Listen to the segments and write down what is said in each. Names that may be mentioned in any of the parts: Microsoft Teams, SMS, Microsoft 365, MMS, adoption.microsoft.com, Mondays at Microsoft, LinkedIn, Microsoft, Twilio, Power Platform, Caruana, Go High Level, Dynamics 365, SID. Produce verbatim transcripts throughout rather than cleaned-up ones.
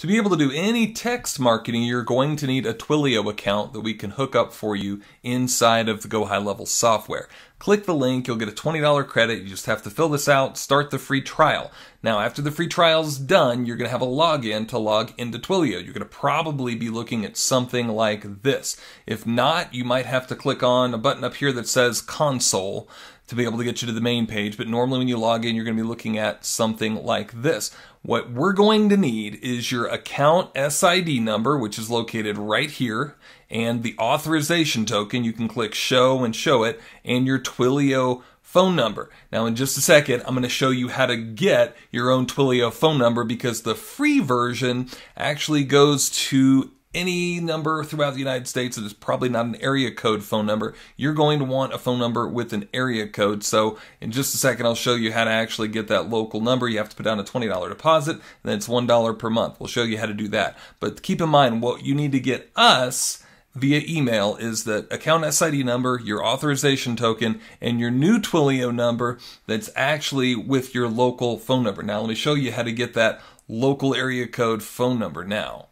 To be able to do any text marketing, you're going to need a Twilio account that we can hook up for you inside of the Go High Level software. Click the link, you'll get a twenty dollar credit, you just have to fill this out, start the free trial. Now after the free trial's done, you're gonna have a login to log into Twilio. You're gonna probably be looking at something like this. If not, you might have to click on a button up here that says console to be able to get you to the main page, but normally when you log in, you're gonna be looking at something like this. What we're going to need is your account S I D number, which is located right here, and the authorization token. You can click show and show it, and your Twilio phone number. Now in just a second, I'm going to show you how to get your own Twilio phone number, because the free version actually goes to any number throughout the United States. It is probably not an area code phone number. You're going to want a phone number with an area code. So in just a second, I'll show you how to actually get that local number. You have to put down a twenty dollar deposit, and then it's one dollar per month. We'll show you how to do that. But keep in mind, what you need to get us via email is the account S I D number, your authorization token, and your new Twilio number that's actually with your local phone number. Now let me show you how to get that local area code phone number now.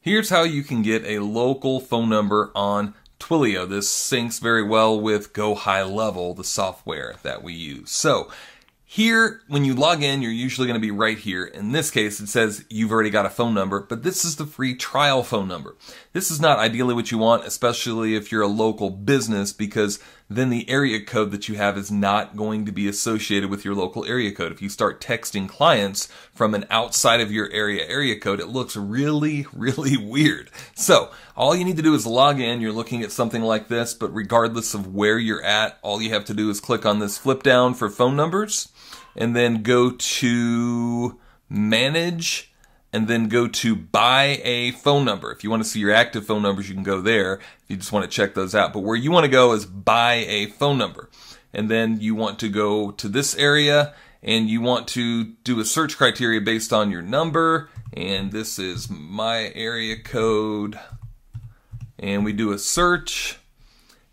Here's how you can get a local phone number on Twilio. This syncs very well with Go High Level, the software that we use. So here, when you log in, you're usually going to be right here. In this case, it says you've already got a phone number, but this is the free trial phone number. This is not ideally what you want, especially if you're a local business, because then the area code that you have is not going to be associated with your local area code. If you start texting clients from an outside of your area area code, it looks really, really weird. So all you need to do is log in. You're looking at something like this, but regardless of where you're at, all you have to do is click on this flip down for phone numbers, and then go to manage, and then go to buy a phone number. If you want to see your active phone numbers, you can go there. If you just want to check those out. But where you want to go is buy a phone number. And then you want to go to this area, and you want to do a search criteria based on your number. And this is my area code. And we do a search,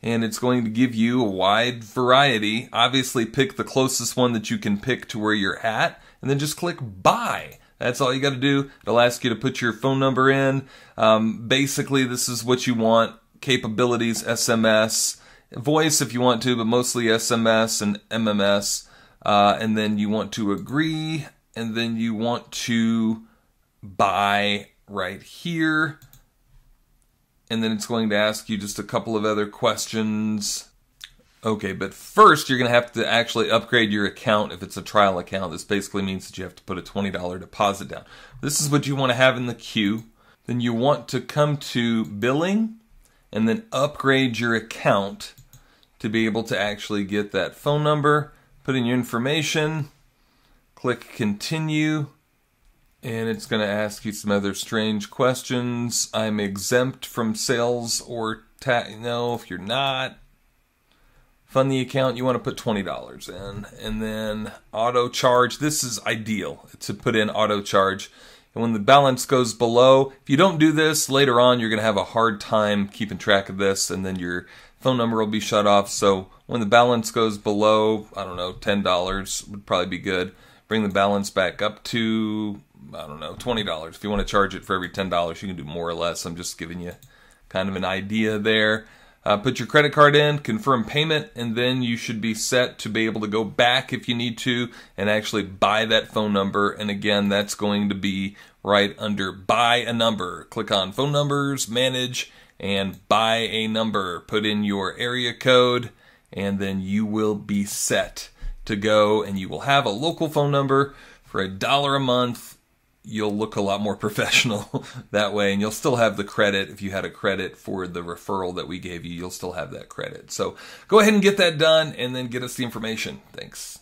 and it's going to give you a wide variety. Obviously pick the closest one that you can pick to where you're at, and then just click buy. That's all you got to do. It'll ask you to put your phone number in. Um, basically, this is what you want. Capabilities, S M S, voice if you want to, but mostly S M S and M M S. Uh, and then you want to agree, and then you want to buy right here. And then it's going to ask you just a couple of other questions. Okay, but first you're going to have to actually upgrade your account if it's a trial account. This basically means that you have to put a twenty dollar deposit down. This is what you want to have in the queue. Then you want to come to billing and then upgrade your account to be able to actually get that phone number. Put in your information, click continue. And it's going to ask you some other strange questions. I'm exempt from sales or tax. No, if you're not. Fund the account. You want to put twenty dollars in. And then auto charge. This is ideal to put in auto charge. And when the balance goes below, if you don't do this, later on you're going to have a hard time keeping track of this. And then your phone number will be shut off. So when the balance goes below, I don't know, ten dollars would probably be good. Bring the balance back up to, I don't know, twenty dollars. If you want to charge it for every ten dollars, you can do more or less. I'm just giving you kind of an idea there. Uh, put your credit card in, confirm payment, and then you should be set to be able to go back if you need to and actually buy that phone number. And again, that's going to be right under buy a number. Click on phone numbers, manage, and buy a number. Put in your area code, and then you will be set to go, and you will have a local phone number for a dollar a month. You'll look a lot more professional that way, and you'll still have the credit. If you had a credit for the referral that we gave you, you'll still have that credit. So go ahead and get that done, and then get us the information. Thanks.